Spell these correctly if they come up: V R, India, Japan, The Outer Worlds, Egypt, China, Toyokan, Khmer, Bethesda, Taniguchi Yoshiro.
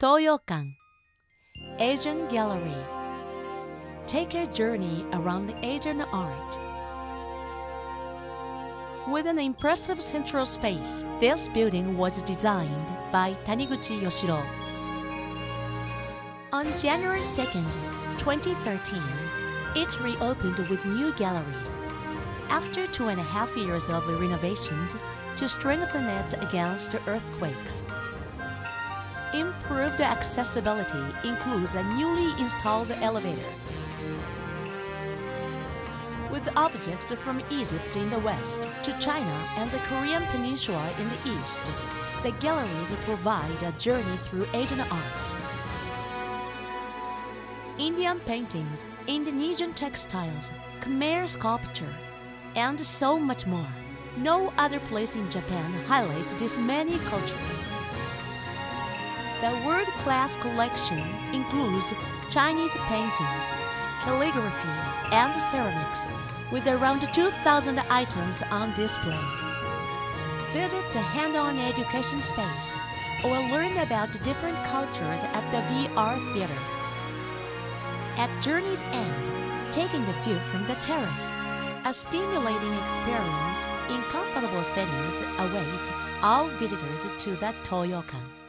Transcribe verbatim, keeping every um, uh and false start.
Toyokan, Asian Gallery. Take a journey around Asian art. With an impressive central space, this building was designed by Taniguchi Yoshiro. On January second, twenty thirteen, it reopened with new galleries, after two and a half years of renovations to strengthen it against earthquakes. Improved accessibility includes a newly installed elevator, with objects from Egypt in the west to China and the Korean Peninsula in the east. The galleries provide a journey through Asian art, Indian paintings, Indonesian textiles, Khmer sculpture, and so much more. No other place in Japan highlights this many cultures. The world-class collection includes Chinese paintings, calligraphy, and ceramics, with around two thousand items on display. Visit the hands-on education space or learn about different cultures at the V R Theater. At Journey's End, taking the view from the terrace, a stimulating experience in comfortable settings awaits all visitors to the Toyokan.